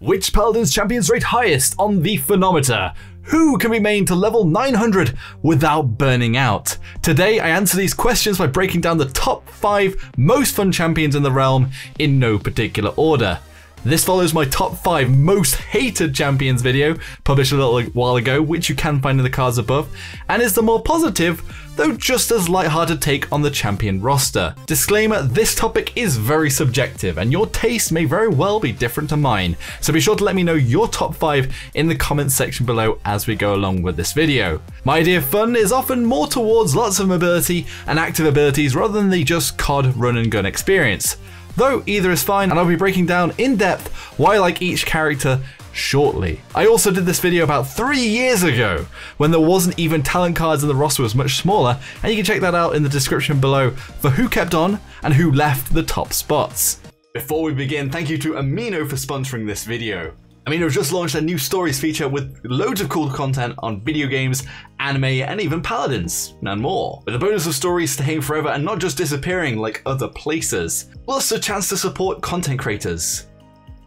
Which Paladins champions rate highest on the Phenometer? Who can be mained to level 900 without burning out? Today I answer these questions by breaking down the top 5 most fun champions in the realm in no particular order. This follows my top 5 most hated champions video, published a little while ago, which you can find in the cards above, and is the more positive, though just as lighthearted take on the champion roster. Disclaimer, this topic is very subjective, and your taste may very well be different to mine, so be sure to let me know your top 5 in the comments section below as we go along with this video. My idea of fun is often more towards lots of mobility and active abilities rather than the just COD run and gun experience. Though either is fine, and I'll be breaking down in depth why I like each character shortly. I also did this video about 3 years ago when there wasn't even talent cards and the roster was much smaller, and you can check that out in the description below for who kept on and who left the top spots. Before we begin, thank you to Amino for sponsoring this video. Amino just launched a new stories feature with loads of cool content on video games, anime, and even Paladins, and more. With the bonus of stories staying forever and not just disappearing like other places. Plus a chance to support content creators,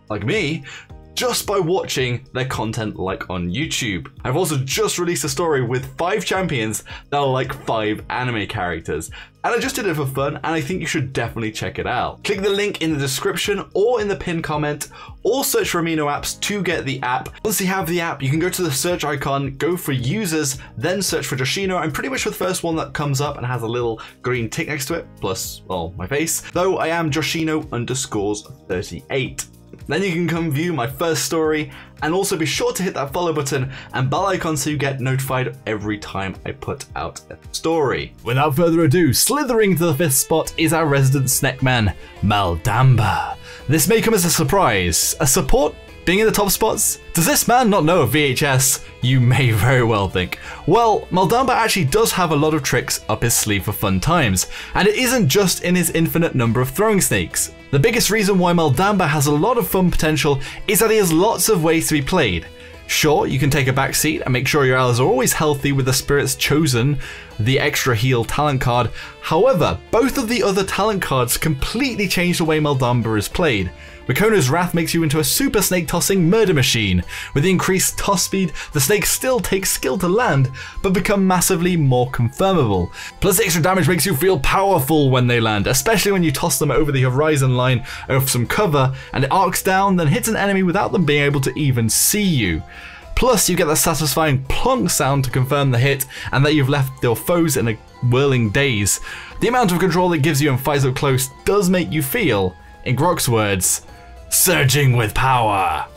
like me, just by watching their content like on YouTube. I've also just released a story with 5 champions that are like 5 anime characters. And I just did it for fun, and I think you should definitely check it out. Click the link in the description or in the pinned comment, or search for Amino apps to get the app. Once you have the app, you can go to the search icon, go for users, then search for Joshino. I'm pretty much the first one that comes up and has a little green tick next to it, plus, well, my face. Though I am Joshino_38. Then you can come view my first story, and also be sure to hit that follow button and bell icon so you get notified every time I put out a story. Without further ado, slithering to the 5th spot is our resident Snackman, Mal'Damba. This may come as a surprise. A support being in the top spots? Does this man not know of VHS? You may very well think. Well, Mal'Damba actually does have a lot of tricks up his sleeve for fun times, and it isn't just in his infinite number of throwing snakes. The biggest reason why Mal'Damba has a lot of fun potential is that he has lots of ways to be played. Sure, you can take a back seat and make sure your allies are always healthy with the spirits chosen, the extra heal talent card. However, both of the other talent cards completely change the way Mal'Damba is played. Wekono's Wrath makes you into a super snake tossing murder machine. With the increased toss speed, the snake still takes skill to land, but become massively more confirmable. Plus the extra damage makes you feel powerful when they land, especially when you toss them over the horizon line of some cover, and it arcs down, then hits an enemy without them being able to even see you. Plus you get that satisfying plonk sound to confirm the hit, and that you've left your foes in a whirling daze. The amount of control it gives you and fights up close does make you feel, in Grok's words, surging with power.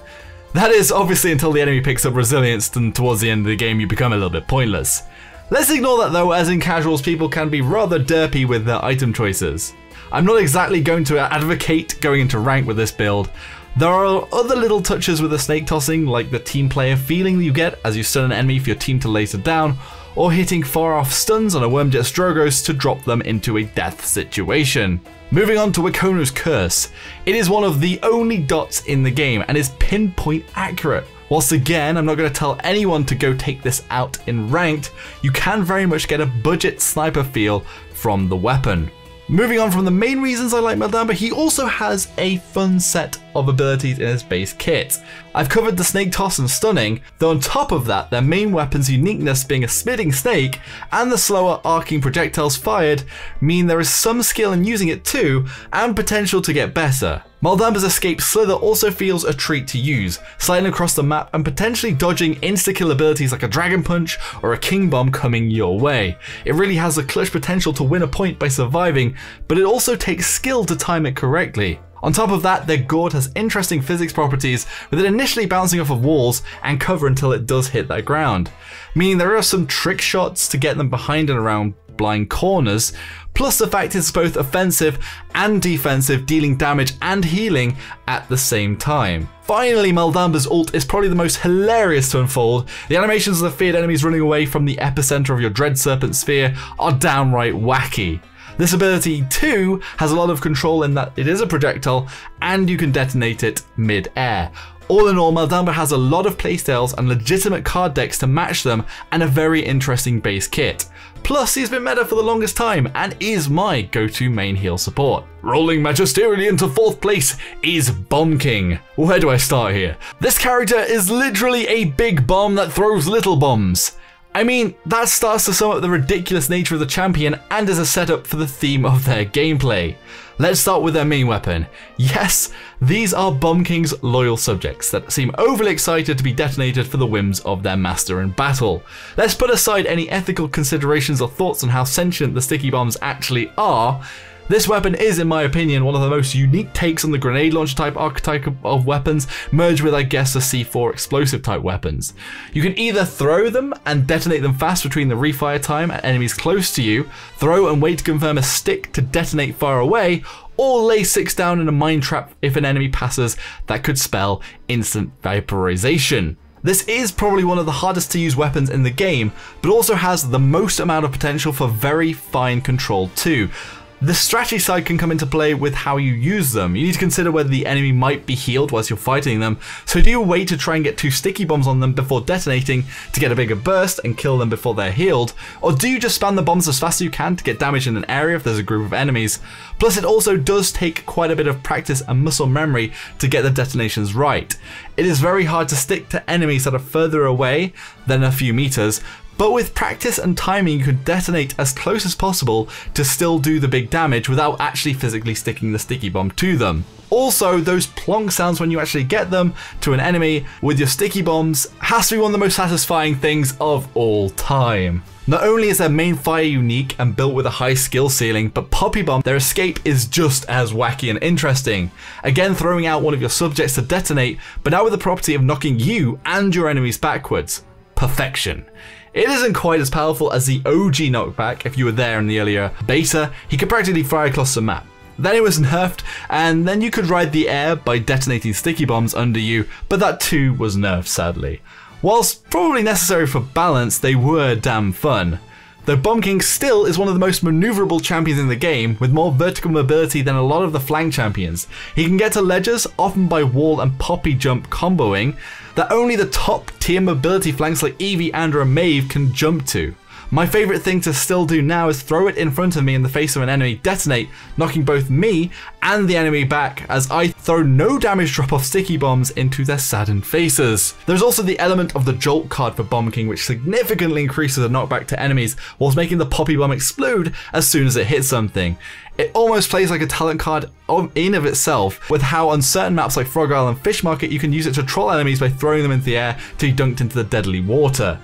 That is obviously until the enemy picks up resilience, and towards the end of the game you become a little bit pointless. Let's ignore that though, as in casuals people can be rather derpy with their item choices. I'm not exactly going to advocate going into rank with this build. There are other little touches with the snake tossing, like the team player feeling you get as you stun an enemy for your team to laser down, or hitting far off stuns on a Wormjet Strogos to drop them into a death situation. Moving on to Wekono's Curse. It is one of the only dots in the game and is pinpoint accurate. Whilst again, I'm not going to tell anyone to go take this out in ranked, you can very much get a budget sniper feel from the weapon. Moving on from the main reasons I like Mal'Damba, he also has a fun set of abilities in his base kit. I've covered the snake toss and stunning, though on top of that, their main weapon's uniqueness being a spitting snake and the slower arcing projectiles fired mean there is some skill in using it too, and potential to get better. Mal'Damba's escape slither also feels a treat to use, sliding across the map and potentially dodging insta-kill abilities like a dragon punch or a king bomb coming your way. It really has a clutch potential to win a point by surviving, but it also takes skill to time it correctly. On top of that, their gourd has interesting physics properties, with it initially bouncing off of walls and cover until it does hit that ground, meaning there are some trick shots to get them behind and around blind corners, plus the fact it's both offensive and defensive, dealing damage and healing at the same time. Finally, Mal'Damba's ult is probably the most hilarious to unfold. The animations of the feared enemies running away from the epicenter of your Dread Serpent sphere are downright wacky. This ability too has a lot of control in that it is a projectile and you can detonate it mid-air. All in all, Mal'Damba has a lot of playstyles and legitimate card decks to match them and a very interesting base kit. Plus, he's been meta for the longest time and is my go-to main heal support. Rolling magisterially into 4th place is Bomb King. Where do I start here? This character is literally a big bomb that throws little bombs. I mean, that starts to sum up the ridiculous nature of the champion and is a setup for the theme of their gameplay. Let's start with their main weapon. Yes, these are Bomb King's loyal subjects that seem overly excited to be detonated for the whims of their master in battle. Let's put aside any ethical considerations or thoughts on how sentient the sticky bombs actually are. This weapon is, in my opinion, one of the most unique takes on the grenade launch type archetype of weapons, merged with, I guess, the C4 explosive type weapons. You can either throw them and detonate them fast between the refire time and enemies close to you, throw and wait to confirm a stick to detonate far away, or lay 6 down in a mine trap if an enemy passes that could spell instant vaporization. This is probably one of the hardest to use weapons in the game, but also has the most amount of potential for very fine control too. The strategy side can come into play with how you use them. You need to consider whether the enemy might be healed whilst you're fighting them, so do you wait to try and get 2 sticky bombs on them before detonating to get a bigger burst and kill them before they're healed, or do you just spam the bombs as fast as you can to get damage in an area if there's a group of enemies? Plus, it also does take quite a bit of practice and muscle memory to get the detonations right. It is very hard to stick to enemies that are further away than a few meters, but with practice and timing you can detonate as close as possible to still do the big damage without actually physically sticking the sticky bomb to them. Also, those plonk sounds when you actually get them to an enemy with your sticky bombs has to be one of the most satisfying things of all time. Not only is their main fire unique and built with a high skill ceiling, but Poppy Bomb, their escape is just as wacky and interesting. Again, throwing out one of your subjects to detonate, but now with the property of knocking you and your enemies backwards. Perfection. It isn't quite as powerful as the OG knockback if you were there in the earlier beta. He could practically fly across the map. Then it was nerfed, and then you could ride the air by detonating sticky bombs under you, but that too was nerfed sadly. Whilst probably necessary for balance, they were damn fun. Though Bomb King still is one of the most maneuverable champions in the game, with more vertical mobility than a lot of the flank champions. He can get to ledges, often by wall and poppy jump comboing, that only the top tier mobility flanks like Evie, Andra, and Maeve can jump to. My favourite thing to still do now is throw it in front of me in the face of an enemy, detonate, knocking both me and the enemy back as I throw no damage drop-off sticky bombs into their saddened faces. There's also the element of the Jolt card for Bomb King, which significantly increases the knockback to enemies whilst making the Poppy Bomb explode as soon as it hits something. It almost plays like a talent card in of itself, with how on certain maps like Frog Isle and Fish Market you can use it to troll enemies by throwing them into the air till you dunked into the deadly water.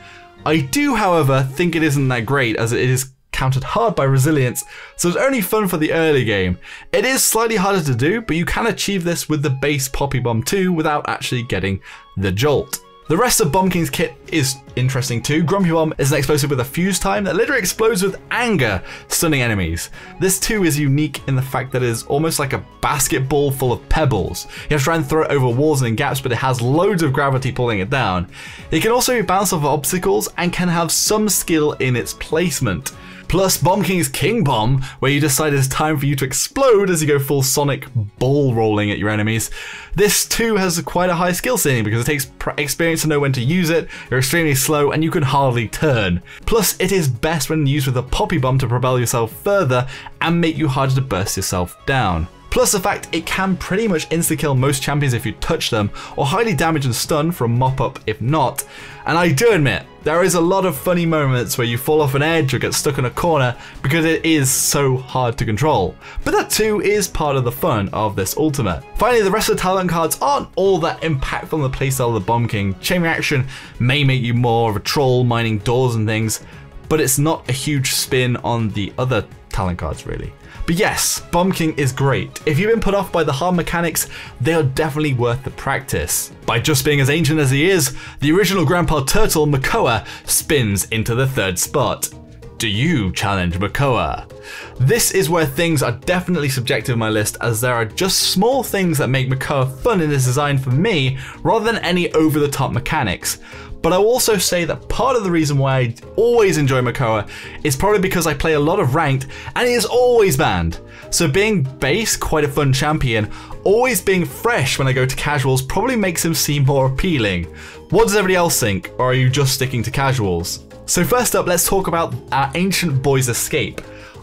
I do, however, think it isn't that great as it is countered hard by resilience, so it's only fun for the early game. It is slightly harder to do, but you can achieve this with the base Poppy Bomb too without actually getting the jolt. The rest of Bomb King's kit is interesting too. Grumpy Bomb is an explosive with a fuse time that literally explodes with anger, stunning enemies. This too is unique in the fact that it is almost like a basketball full of pebbles. You have to try and throw it over walls and in gaps, but it has loads of gravity pulling it down. It can also be bounced off obstacles and can have some skill in its placement. Plus, Bomb King's King Bomb, where you decide it's time for you to explode as you go full sonic ball rolling at your enemies. This too has quite a high skill ceiling because it takes experience to know when to use it, you're extremely slow and you can hardly turn. Plus, it is best when used with a Poppy Bomb to propel yourself further and make you harder to burst yourself down. Plus the fact it can pretty much insta-kill most champions if you touch them, or highly damage and stun for a mop-up if not. And I do admit, there is a lot of funny moments where you fall off an edge or get stuck in a corner because it is so hard to control. But that too is part of the fun of this ultimate. Finally, the rest of the talent cards aren't all that impactful on the playstyle of the Bomb King. Chain reaction may make you more of a troll mining doors and things, but it's not a huge spin on the other talent cards really. But yes, Bomb King is great. If you've been put off by the hard mechanics, they are definitely worth the practice. By just being as ancient as he is, the original Grandpa Turtle, Makoa, spins into the 3rd spot. Do you challenge Makoa? This is where things are definitely subjective in my list, as there are just small things that make Makoa fun in this design for me rather than any over-the-top mechanics. But I'll also say that part of the reason why I always enjoy Makoa is probably because I play a lot of ranked and it is always banned. So being base, quite a fun champion, always being fresh when I go to casuals probably makes him seem more appealing. What does everybody else think, or are you just sticking to casuals? So first up, let's talk about our ancient boy's escape.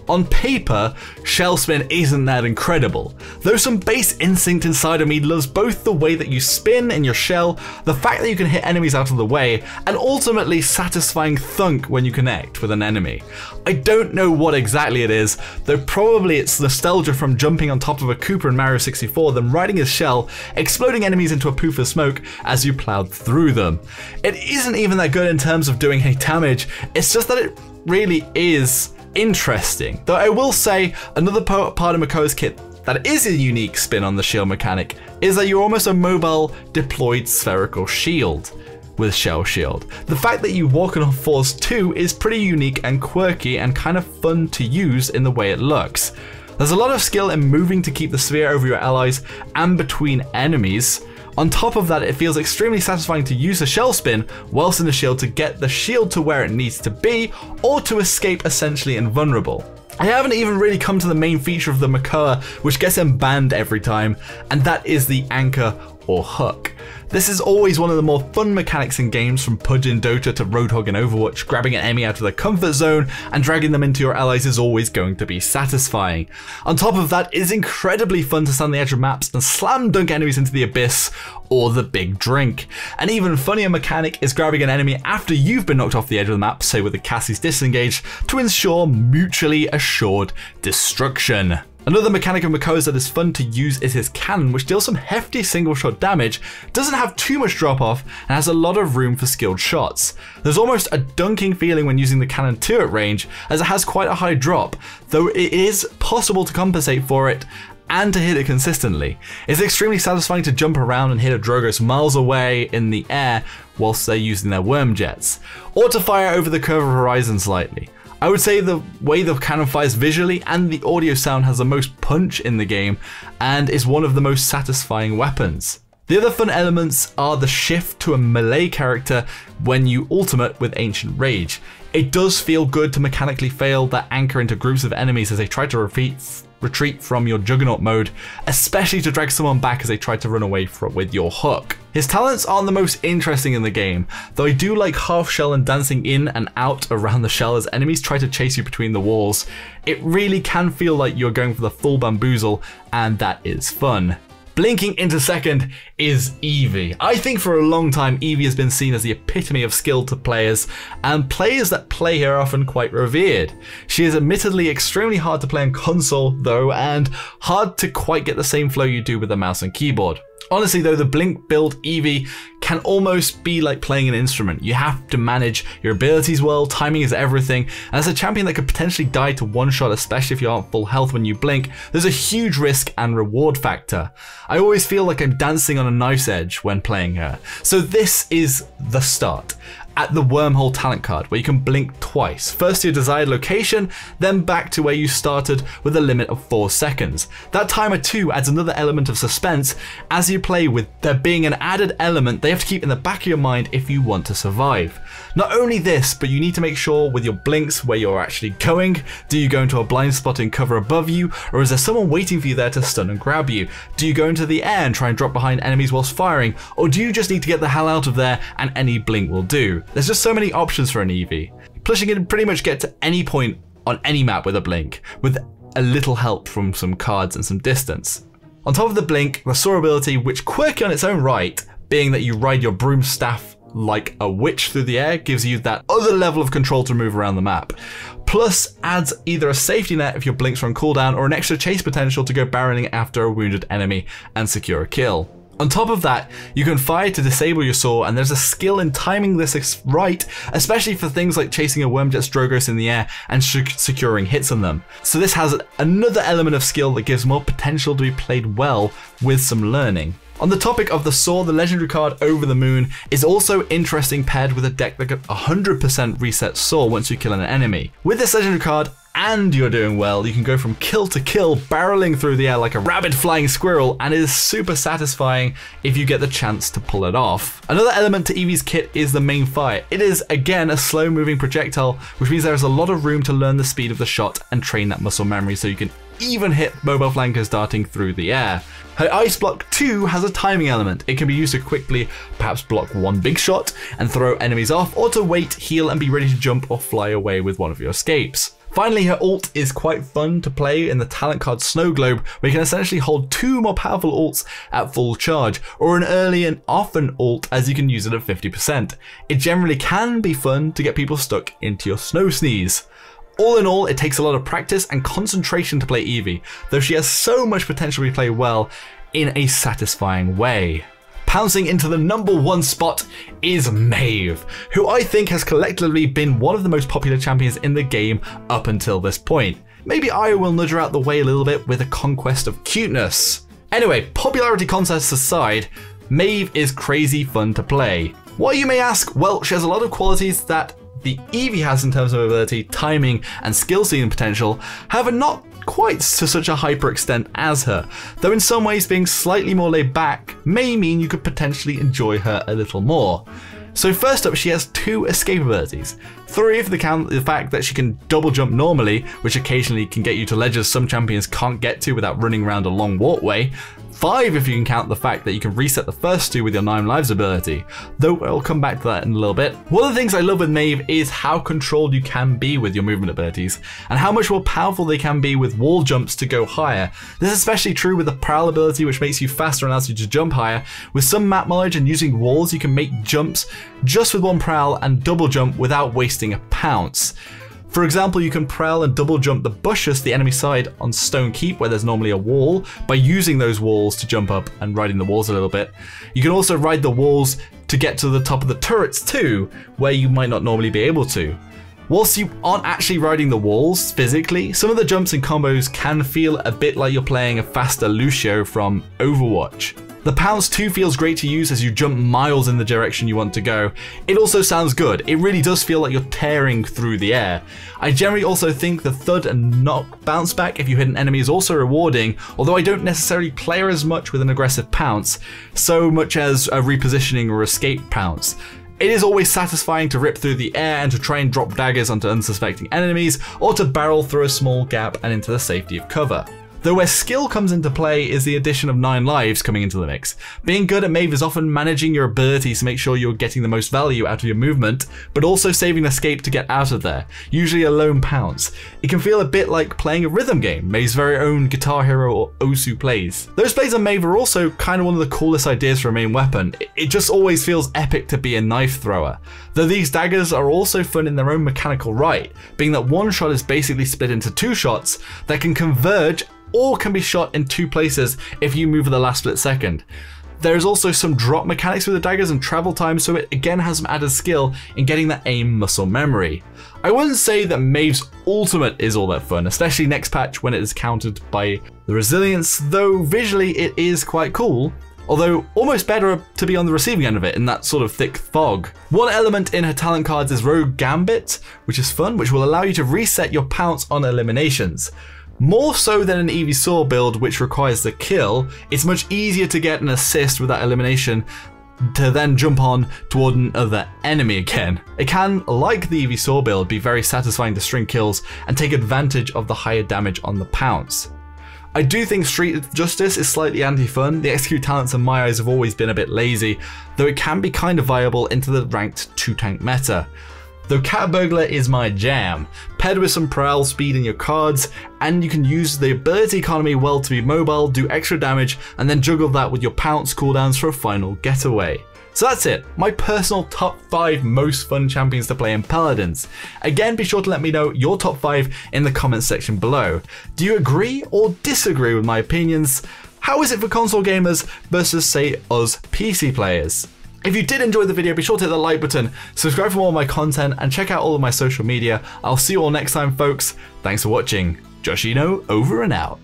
On paper, shell spin isn't that incredible, though some base instinct inside of me loves both the way that you spin in your shell, the fact that you can hit enemies out of the way, and ultimately satisfying thunk when you connect with an enemy. I don't know what exactly it is, though probably it's nostalgia from jumping on top of a Koopa in Mario 64, then riding his shell, exploding enemies into a poof of smoke as you plowed through them. It isn't even that good in terms of doing any damage, it's just that it really is interesting. Though I will say, another part of Makoa's kit that is a unique spin on the shield mechanic is that you're almost a mobile deployed spherical shield with shell shield. The fact that you walk on fours too is pretty unique and quirky and kind of fun to use in the way it looks. There's a lot of skill in moving to keep the sphere over your allies and between enemies. On top of that, it feels extremely satisfying to use a shell spin whilst in the shield to get the shield to where it needs to be, or to escape essentially invulnerable. I haven't even really come to the main feature of the Makoa, which gets him banned every time, and that is the anchor or hook. This is always one of the more fun mechanics in games, from Pudge in Dota to Roadhog in Overwatch. Grabbing an enemy out of their comfort zone and dragging them into your allies is always going to be satisfying. On top of that, it is incredibly fun to stand on the edge of maps and slam dunk enemies into the abyss or the big drink. An even funnier mechanic is grabbing an enemy after you've been knocked off the edge of the map, say with the Cassie's disengaged, to ensure mutually assured destruction. Another mechanic of Makoa's that is fun to use is his cannon, which deals some hefty single shot damage, doesn't have too much drop off, and has a lot of room for skilled shots. There's almost a dunking feeling when using the cannon too at range, as it has quite a high drop, though it is possible to compensate for it and to hit it consistently. It's extremely satisfying to jump around and hit a Drogoz miles away in the air whilst they're using their worm jets, or to fire over the curve of horizon slightly. I would say the way the cannon fires visually and the audio sound has the most punch in the game and is one of the most satisfying weapons. The other fun elements are the shift to a melee character when you ultimate with Ancient Rage. It does feel good to mechanically fail that anchor into groups of enemies as they try to retreat from your Juggernaut mode, especially to drag someone back as they try to run away with your hook. His talents aren't the most interesting in the game, though I do like Half Shell and dancing in and out around the shell as enemies try to chase you between the walls. It really can feel like you're going for the full bamboozle, and that is fun. Blinking into second is Evie. I think for a long time Evie has been seen as the epitome of skill to players, and players that play her are often quite revered. She is admittedly extremely hard to play on console though, and hard to quite get the same flow you do with a mouse and keyboard. Honestly though, the Blink build Evie can almost be like playing an instrument. You have to manage your abilities well, timing is everything, and as a champion that could potentially die to one shot, especially if you aren't full health when you blink, there's a huge risk and reward factor. I always feel like I'm dancing on a knife's edge when playing her. So this is the start, at the Wormhole talent card, where you can blink twice, first to your desired location, then back to where you started with a limit of 4 seconds. That timer too adds another element of suspense as you play, with there being an added element they have to keep in the back of your mind if you want to survive. Not only this, but you need to make sure with your blinks where you're actually going. Do you go into a blind spot and cover above you, or is there someone waiting for you there to stun and grab you? Do you go into the air and try and drop behind enemies whilst firing, or do you just need to get the hell out of there and any blink will do? There's just so many options for an Eevee. Plus you can pretty much get to any point on any map with a blink, with a little help from some cards and some distance. On top of the blink, the soar ability, which quirky on its own right, being that you ride your broom staff like a witch through the air, gives you that other level of control to move around the map. Plus adds either a safety net if your blinks are on cooldown, or an extra chase potential to go barreling after a wounded enemy and secure a kill. On top of that, you can fire to disable your saw, and there's a skill in timing this right, especially for things like chasing a Wormjet Strogos in the air and securing hits on them. So this has another element of skill that gives more potential to be played well with some learning. On the topic of the saw, the legendary card Over the Moon is also interesting paired with a deck that got 100% reset saw once you kill an enemy. With this legendary card, and you're doing well, you can go from kill to kill, barreling through the air like a rabid flying squirrel, and it is super satisfying if you get the chance to pull it off. Another element to Evie's kit is the main fire. It is, again, a slow moving projectile, which means there is a lot of room to learn the speed of the shot and train that muscle memory so you can even hit mobile flankers darting through the air. Her Ice Block too has a timing element. It can be used to quickly perhaps block one big shot and throw enemies off, or to wait, heal, and be ready to jump or fly away with one of your escapes. Finally, her ult is quite fun to play in the talent card Snow Globe, where you can essentially hold two more powerful ults at full charge, or an early and often ult as you can use it at 50%. It generally can be fun to get people stuck into your snow sneeze. All in all, it takes a lot of practice and concentration to play Evie, though she has so much potential to play well in a satisfying way. Pouncing into the #1 spot is Maeve, who I think has collectively been one of the most popular champions in the game up until this point. Maybe I will nudge her out the way a little bit with a conquest of cuteness. Anyway, popularity contests aside, Maeve is crazy fun to play. Why, you may ask? Well, she has a lot of qualities that the Evie has in terms of ability, timing, and skill seeing potential, however not quite to such a hyper extent as her, though in some ways being slightly more laid back may mean you could potentially enjoy her a little more. So first up, she has two escape abilities. Three if they count the fact that she can double jump normally, which occasionally can get you to ledges some champions can't get to without running around a long walkway. 5 if you can count the fact that you can reset the first two with your 9 lives ability, though I'll come back to that in a little bit. One of the things I love with Maeve is how controlled you can be with your movement abilities, and how much more powerful they can be with wall jumps to go higher. This is especially true with the Prowl ability, which makes you faster and allows you to jump higher. With some map knowledge and using walls, you can make jumps just with one Prowl and double jump without wasting a pounce. For example, you can prowl and double jump the bushes to the enemy side on Stone Keep, where there's normally a wall, by using those walls to jump up and riding the walls a little bit. You can also ride the walls to get to the top of the turrets too, where you might not normally be able to. Whilst you aren't actually riding the walls physically, some of the jumps and combos can feel a bit like you're playing a faster Lucio from Overwatch. The pounce too feels great to use as you jump miles in the direction you want to go. It also sounds good. It really does feel like you're tearing through the air. I generally also think the thud and knock bounce back if you hit an enemy is also rewarding, although I don't necessarily play as much with an aggressive pounce, so much as a repositioning or escape pounce. It is always satisfying to rip through the air and to try and drop daggers onto unsuspecting enemies, or to barrel through a small gap and into the safety of cover. Though where skill comes into play is the addition of 9 lives coming into the mix. Being good at Maeve is often managing your abilities to make sure you're getting the most value out of your movement, but also saving escape to get out of there, usually a lone pounce. It can feel a bit like playing a rhythm game Maeve's very own Guitar Hero or Osu plays. Those plays on Maeve are also kind of one of the coolest ideas for a main weapon. It just always feels epic to be a knife thrower. Though these daggers are also fun in their own mechanical right, being that one shot is basically split into two shots that can converge or can be shot in two places if you move at the last split second. There is also some drop mechanics with the daggers and travel time, so it again has some added skill in getting that aim muscle memory. I wouldn't say that Maeve's ultimate is all that fun, especially next patch when it is countered by the resilience, though visually it is quite cool, although almost better to be on the receiving end of it in that sort of thick fog. One element in her talent cards is Rogue Gambit, which is fun, which will allow you to reset your pounce on eliminations. More so than an Evie Saw build, which requires the kill, it's much easier to get an assist with that elimination to then jump on toward another enemy again. It can, like the Evie Saw build, be very satisfying to string kills and take advantage of the higher damage on the pounce. I do think Street Justice is slightly anti-fun. The XQ talents in my eyes have always been a bit lazy, though it can be kind of viable into the ranked 2-tank meta. Though Cat Burglar is my jam, paired with some Prowl speed in your cards, and you can use the ability economy well to be mobile, do extra damage, and then juggle that with your pounce cooldowns for a final getaway. So that's it, my personal top 5 most fun champions to play in Paladins. Again, be sure to let me know your top 5 in the comments section below. Do you agree or disagree with my opinions? How is it for console gamers versus, say, us PC players? If you did enjoy the video, be sure to hit the like button, subscribe for more of my content, and check out all of my social media. I'll see you all next time, folks. Thanks for watching. Joshino over and out.